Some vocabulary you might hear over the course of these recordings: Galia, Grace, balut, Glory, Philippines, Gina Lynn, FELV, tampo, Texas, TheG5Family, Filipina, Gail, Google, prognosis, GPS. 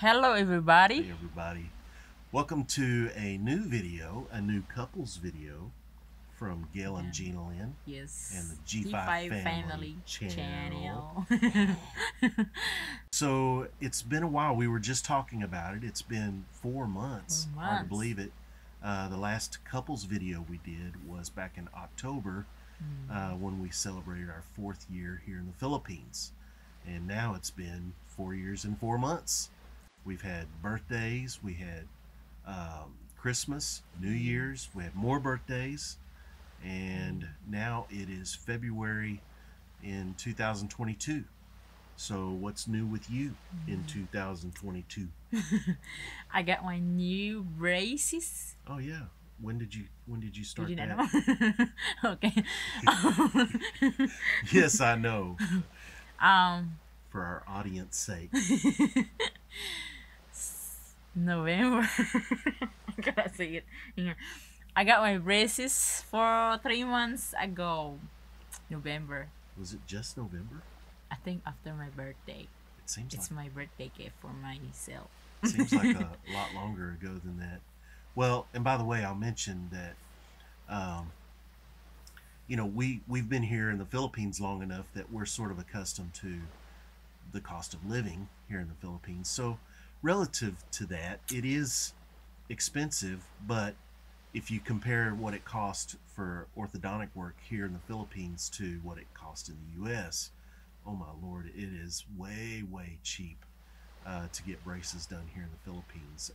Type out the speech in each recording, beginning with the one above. Hello everybody. Hey everybody. Welcome to a new video, a new couples video from Gail and Gina Lynn. Yes. And the G5 family channel. So it's been a while. We were just talking about it. It's been 4 months. Hard to believe it. The last couples video we did was back in October when we celebrated our 4th year here in the Philippines. And now it's been 4 years and 4 months. We've had birthdays, we had Christmas, New Year's, we had more birthdays, and now it is February in 2022. So what's new with you in 2022? I got my new braces. Oh yeah. When did you start that? Okay. Yes, I know. For our audience's sake. November. I gotta say it in here. I got my braces for 3 months ago. November. Was it just November? I think after my birthday. It seems it's like my birthday gift for myself. It seems like a lot longer ago than that. Well, and by the way, I'll mention that you know, we've been here in the Philippines long enough that we're sort of accustomed to the cost of living here in the Philippines. So relative to that, it is expensive, but if you compare what it costs for orthodontic work here in the Philippines to what it costs in the US, oh my Lord, it is way, way cheap to get braces done here in the Philippines.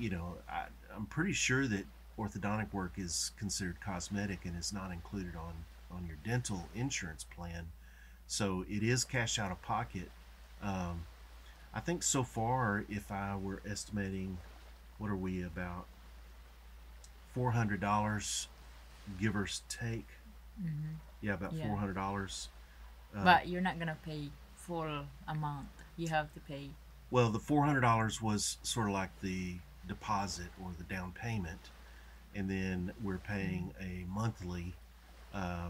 You know, I'm pretty sure that orthodontic work is considered cosmetic and is not included on your dental insurance plan. So it is cash out of pocket. I think so far, if I were estimating, what are we, about $400, give or take? Mm-hmm. Yeah, about $400. But you're not going to pay full amount. You have to pay. Well, the $400 was sort of like the deposit or the down payment. And then we're paying a monthly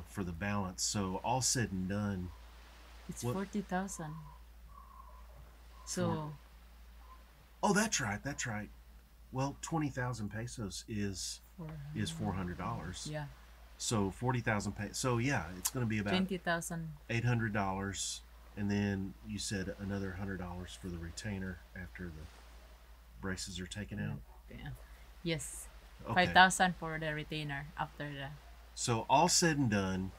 for the balance. So all said and done. It's 40,000. So, oh, that's right. Well, 20,000 pesos is $400. Yeah. So 40,000 pesos. So yeah, it's going to be about $800, and then you said another $100 for the retainer after the braces are taken out. Yeah. Yes. Okay. 5,000 for the retainer after the. So all said and done,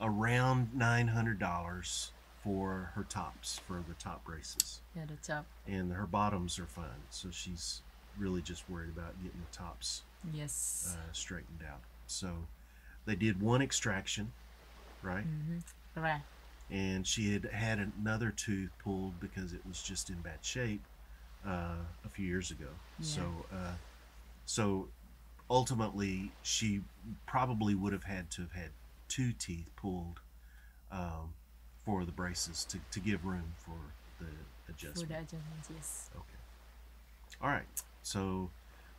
around $900. For her tops, for the top braces. Yeah, the top. And her bottoms are fine, so she's really just worried about getting the tops straightened out. So they did one extraction, right? Mm-hmm. Right. And she had had another tooth pulled because it was just in bad shape a few years ago. Yeah. So ultimately, she probably would have had 2 teeth pulled for the braces to give room for the adjustment. For the adjustments, yes. Okay. All right. So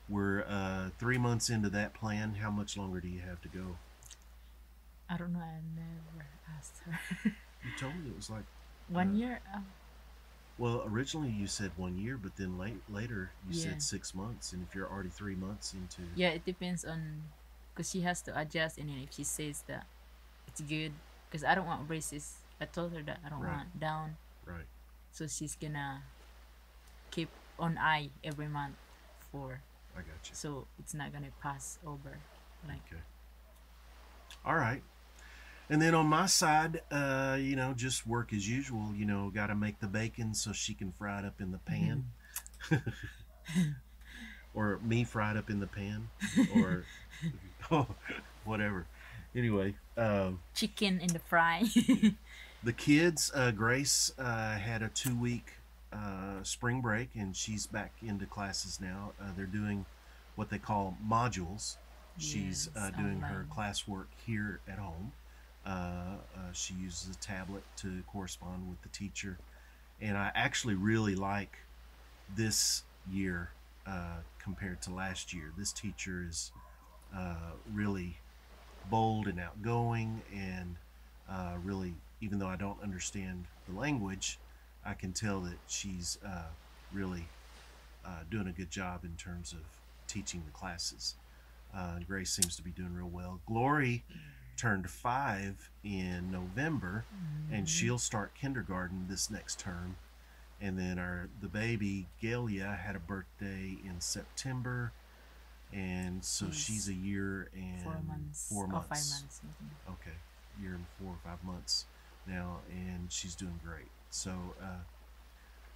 we're 3 months into that plan. How much longer do you have to go? I don't know. I never asked her. You told me it was like 1 year. Well, originally you said 1 year, but then later you said 6 months. And if you're already 3 months into. Yeah, it depends on, because she has to adjust, and then if she says that it's good, because I don't want braces. I told her that I don't want down. Right. So she's gonna keep an eye every month for. I got you. So it's not gonna pass over. Like. Okay. All right. And then on my side, you know, just work as usual. You know, gotta make the bacon so she can fry it up in the pan, or me fry it up in the pan, or whatever. Anyway, chicken in the fry. The kids, Grace had a 2-week spring break, and she's back into classes now. They're doing what they call modules. She's doing her classwork here at home. She uses a tablet to correspond with the teacher. And I actually really like this year compared to last year. This teacher is really bold and outgoing, and really, even though I don't understand the language, I can tell that she's really doing a good job in terms of teaching the classes. And Grace seems to be doing real well. Glory turned 5 in November, and she'll start kindergarten this next term. And then the baby Galia had a birthday in September, and so she's a year and 4 months. 5 months. Mm-hmm. Okay, year and 4 or 5 months now, and she's doing great. So,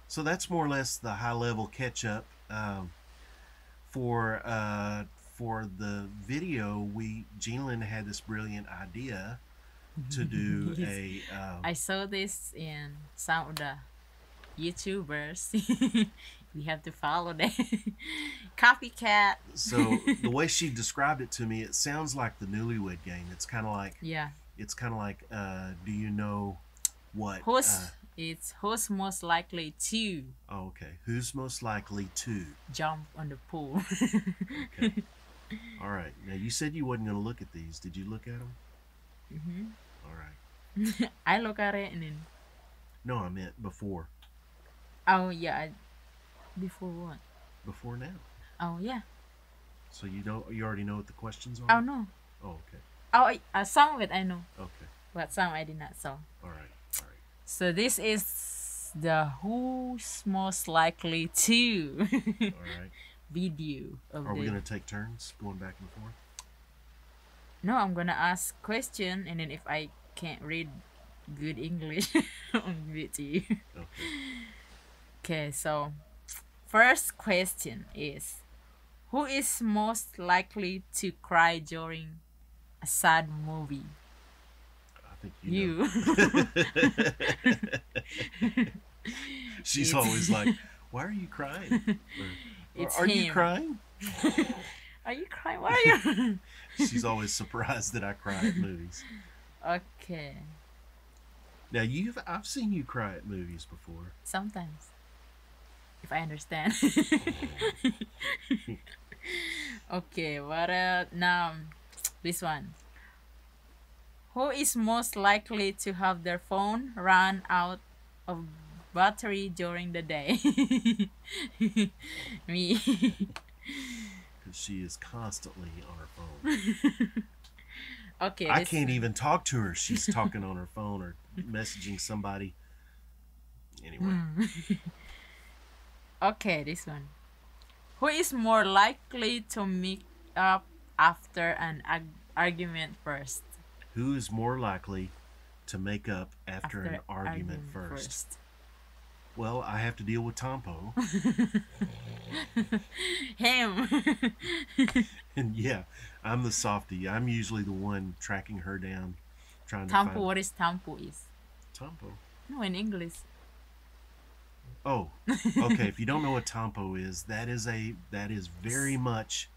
so that's more or less the high-level catch-up. For the video, Gina Lynn had this brilliant idea to do a. I saw this in some of the YouTubers. We have to follow that copycat. So the way she described it to me, it sounds like the Newlywed Game. It's kind of like It's kind of like do you know what? Who's most likely to? Oh, okay. Who's most likely to jump on the pool? Okay. All right. Now you said you wasn't gonna look at these. Did you look at them? Mm-hmm. All right. I look at it and then. No, I meant before. Oh yeah. Before what? Before now. Oh yeah. So you already know what the questions are? Oh no. Oh okay. Oh, some of it I know. Okay. But some I did not saw. All right. So this is the who's most likely to video of Are we going to take turns going back and forth? No, I'm going to ask question, and then if I can't read good English, I'll give it to you. Okay, so first question is, who is most likely to cry during a sad movie? You know. She's always like, why are you crying? Or, are you crying? Are you crying? Why are you? She's always surprised that I cry at movies. Okay. Now I've seen you cry at movies before. Sometimes. If I understand. Okay, what now this one. Who is most likely to have their phone run out of battery during the day? Me. Because she is constantly on her phone. Okay. I can't even talk to her. She's talking on her phone or messaging somebody. Anyway. Okay, this one. Who is more likely to make up after an argument first? Who is more likely to make up after an argument first? Well, I have to deal with Tampo. Him. And yeah, I'm the softie. I'm usually the one tracking her down, trying to find... Tampo, what is Tampo is? Tampo? No, in English. Oh, okay. If you don't know what Tampo is, that is very much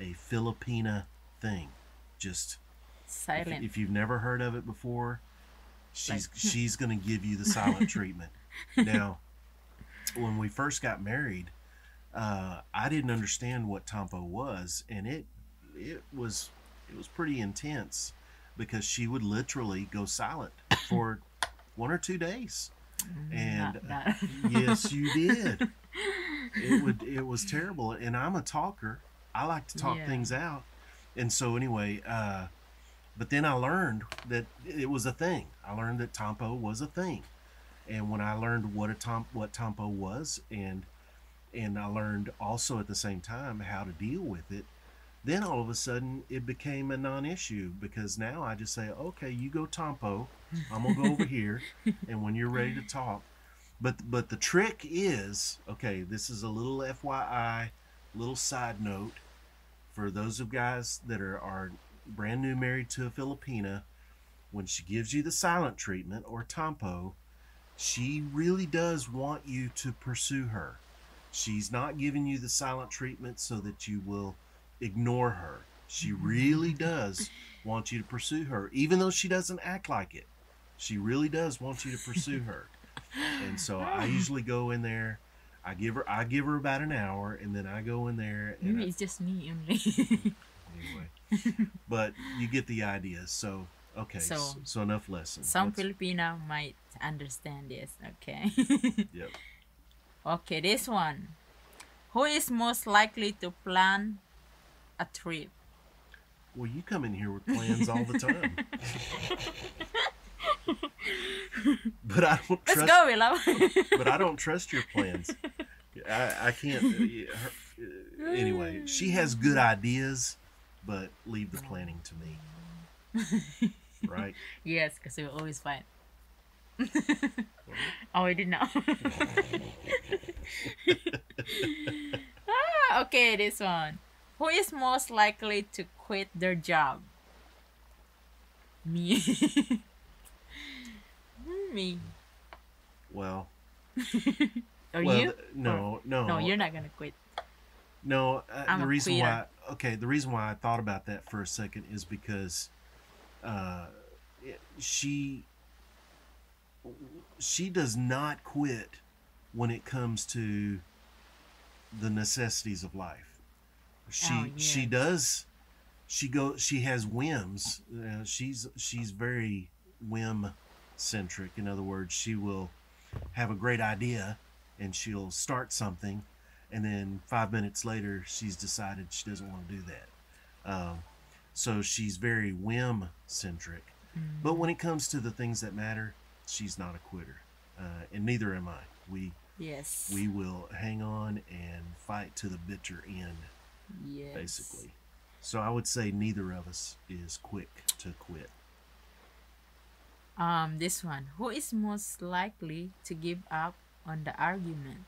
a Filipina thing. Just... silent. If you've never heard of it before, she's gonna give you the silent treatment. Now, when we first got married, I didn't understand what tampo was, and it was pretty intense because she would literally go silent for 1 or 2 days, and yes, you did. It was terrible, and I'm a talker. I like to talk things out, and so anyway. But then I learned that it was a thing. I learned that tampo was a thing, and when I learned what tampo was, and I learned also at the same time how to deal with it, then all of a sudden it became a non-issue because now I just say, okay, you go tampo, I'm gonna go over here, and when you're ready to talk. But the trick is, okay, this is a little FYI, little side note for those of guys that are brand new married to a Filipina. When she gives you the silent treatment or tampo, she really does want you to pursue her. She's not giving you the silent treatment so that you will ignore her. She really does want you to pursue her, even though she doesn't act like it. She really does want you to pursue her. And so I usually go in there, I give her about an hour, and then I go in there and maybe it's just me only. Anyway. But you get the idea. So Okay, so enough lessons. Some Filipino might understand this, okay? Yep. Okay, this one. Who is most likely to plan a trip? Well, you come in here with plans all the time. But I don't trust. Let's go, we love. But I don't trust your plans. I can't. Anyway, she has good ideas, but leave the planning to me. Right? Yes, because we were always fight. Oh, I did not. Okay, this one. Who is most likely to quit their job? Me. Me. Well. Are well, you? No, or, no. No, you're not gonna quit. No, the reason why. Okay, the reason why I thought about that for a second is because she does not quit when it comes to the necessities of life. She has whims. She's very whim centric. In other words, she will have a great idea and she'll start something, and then 5 minutes later she's decided she doesn't want to do that. So she's very whim centric. Mm-hmm. But when it comes to the things that matter, she's not a quitter, and neither am I. We will hang on and fight to the bitter end. Yes. Basically. So I would say neither of us is quick to quit. This one. Who is most likely to give up on the argument?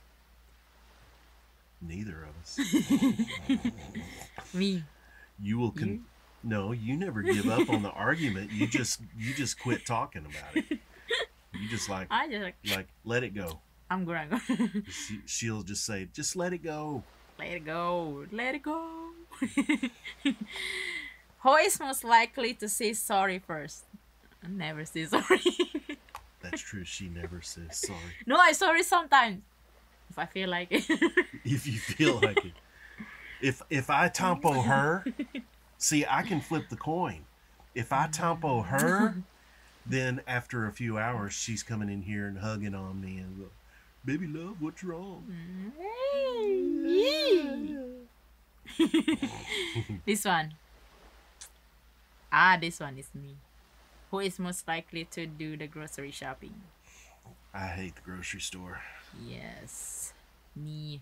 Neither of us. Me. You will No, you never give up on the argument. You just quit talking about it. You just like let it go. I'm gonna go. She'll just say, just let it go. Let it go. Let it go. Who is most likely to say sorry first? I never say sorry. That's true. She never says sorry. No, I sorry sometimes. If I feel like it. If you feel like it. If I tampo her, see, I can flip the coin. If I tampo her, then after a few hours, she's coming in here and hugging on me and go, baby love, what's wrong? This one. This one is me. Who is most likely to do the grocery shopping? I hate the grocery store. Yes. Me.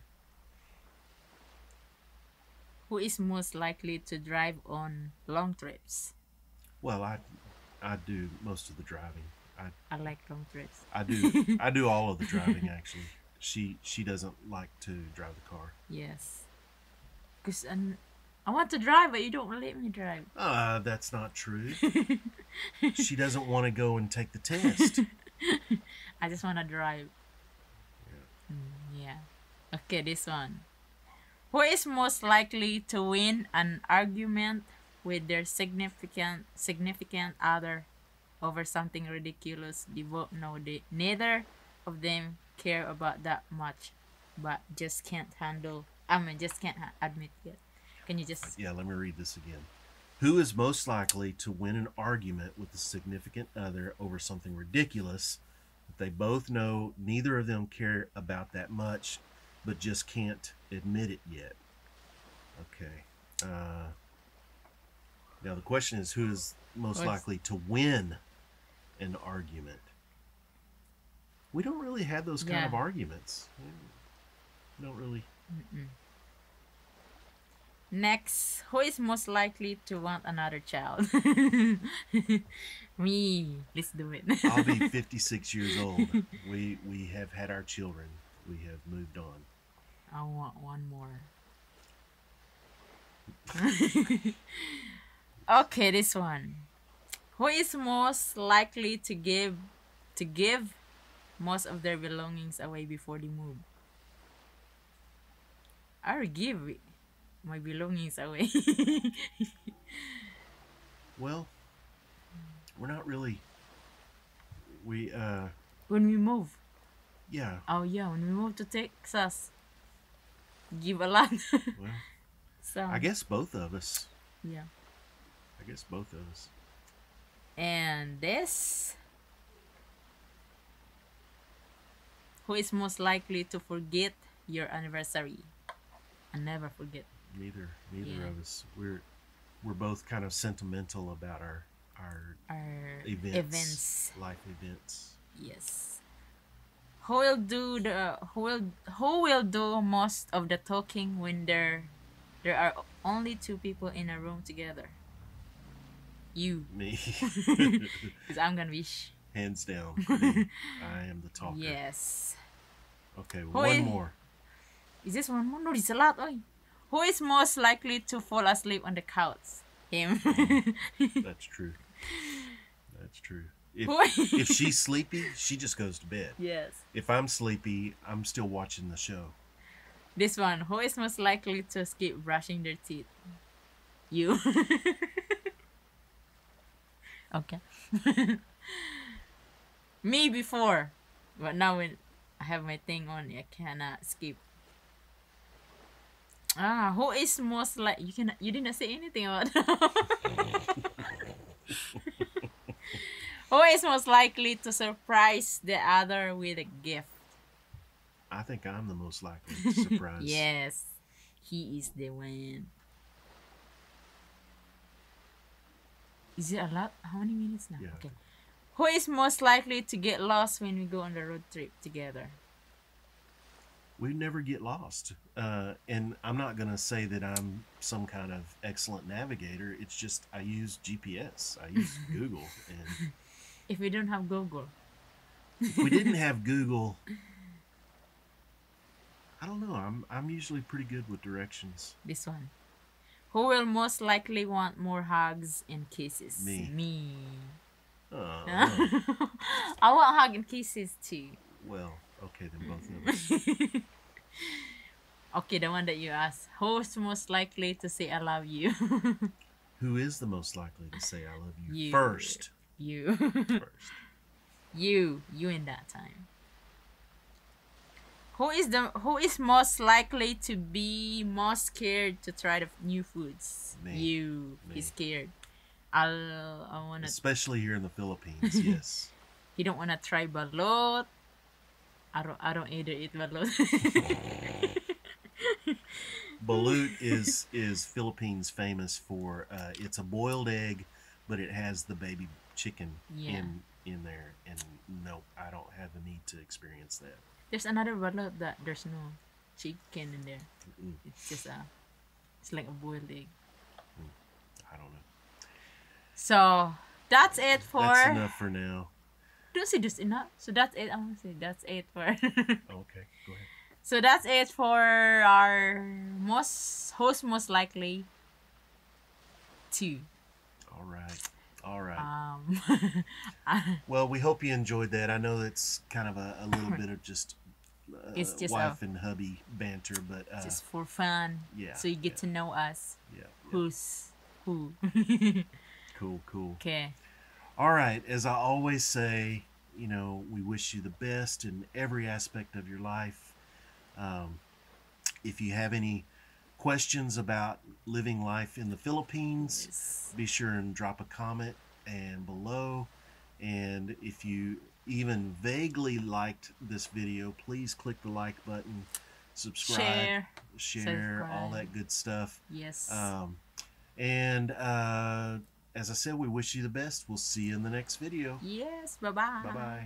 Who is most likely to drive on long trips? Well, I do most of the driving. I like long trips. I do all of the driving, actually. She doesn't like to drive the car. Yes. Because I want to drive, but you don't let me drive. That's not true. She doesn't want to go and take the test. I just want to drive. Yeah. Yeah. Okay, this one. Who is most likely to win an argument with their significant other over something ridiculous? Neither of them care about that much, but just can't handle. I mean, just can't admit it. Can you just... Yeah, let me read this again. Who is most likely to win an argument with a significant other over something ridiculous that they both know neither of them care about that much, but just can't admit it yet? Okay. Now the question is, who is most likely to win an argument? We don't really have those kind of arguments. We don't really... Mm-mm. Next, who is most likely to want another child? Me. Let's do it. I'll be 56 years old. We have had our children. We have moved on. I want one more. Okay, this one. Who is most likely to give most of their belongings away before they move? I'll give my belongings away. Well, we're not really. When we move. Yeah. Oh yeah, when we move to Texas, give a lot. Well, I guess both of us. Yeah. I guess both of us. And this, who is most likely to forget your anniversary? I never forget. Neither of us. We're both kind of sentimental about our events, life events. Yes. Who will do most of the talking when there are only two people in a room together? You. Me. Because I'm gonna be hands down. I am the talker. Yes. Okay, well, one more. Is this one more? No, it's a lot. Oy. Who is most likely to fall asleep on the couch? Him. That's true. That's true. If she's sleepy, she just goes to bed. Yes. If I'm sleepy, I'm still watching the show. This one. Who is most likely to skip brushing their teeth? You. Okay. Me before. But now when I have my thing on, I cannot skip. Ah, who is most like you didn't say anything about who is most likely to surprise the other with a gift? I think I'm the most likely to surprise. Yes, he is the one. Is it a lot? How many minutes now? Yeah. Okay. Who is most likely to get lost when we go on the road trip together? We never get lost, and I'm not gonna say that I'm some kind of excellent navigator. It's just I use GPS, I use Google, and if we don't have Google, if we didn't have Google, I don't know. I'm usually pretty good with directions. This one, who will most likely want more hugs and kisses? Me. Oh, no. I want hugs and kisses too. Well. Okay, then both of us. Okay, the one that you asked. Who's most likely to say I love you? Who is the most likely to say I love you? First. You. First. You in that time. Who is most likely to be most scared to try the new foods? Me. You. Me. He's scared. I wanna. Especially here in the Philippines, yes. You don't wanna try balut. I don't either eat balut. Balut is Philippines famous for it's a boiled egg, but it has the baby chicken in there, and no, I don't have the need to experience that. There's another balut that there's no chicken in there. Mm-mm. It's just it's like a boiled egg. I don't know. So that's it for. That's enough for now. Don't say this enough. So that's it. I want to say that's it for. Okay, go ahead. So that's it for our most likely to. All right, all right. Well, we hope you enjoyed that. I know it's kind of a little bit of just, it's just wife and hubby banter, but just for fun. Yeah. So you get to know us. Yeah. Who's who? Cool. Cool. Okay. All right, as I always say, you know, we wish you the best in every aspect of your life. If you have any questions about living life in the Philippines, yes, be sure and drop a comment and below. And if you even vaguely liked this video, please click the like button, subscribe, share all that good stuff. Yes. As I said, we wish you the best. We'll see you in the next video. Yes, bye-bye. Bye-bye.